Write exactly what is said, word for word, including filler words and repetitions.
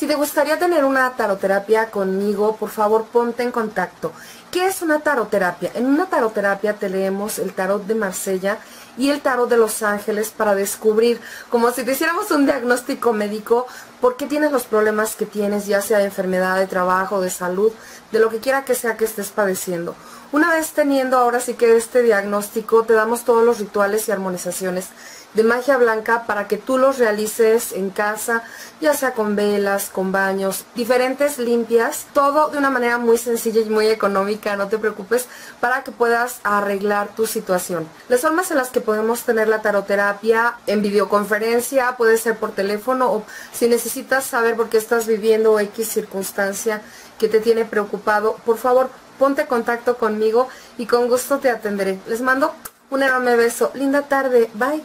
Si te gustaría tener una taroterapia conmigo, por favor ponte en contacto. ¿Qué es una taroterapia? En una taroterapia te leemos el tarot de Marsella y el tarot de Los Ángeles para descubrir, como si te hiciéramos un diagnóstico médico, por qué tienes los problemas que tienes, ya sea de enfermedad, de trabajo, de salud, de lo que quiera que sea que estés padeciendo. Una vez teniendo ahora sí que este diagnóstico, te damos todos los rituales y armonizaciones de magia blanca para que tú los realices en casa, ya sea con velas, con baños, diferentes limpias, todo de una manera muy sencilla y muy económica, no te preocupes, para que puedas arreglar tu situación. Las formas en las que podemos tener la taroterapia: en videoconferencia, puede ser por teléfono, o si necesitas saber por qué estás viviendo X circunstancia que te tiene preocupado, por favor ponte en contacto conmigo y con gusto te atenderé. Les mando un enorme beso, linda tarde, bye.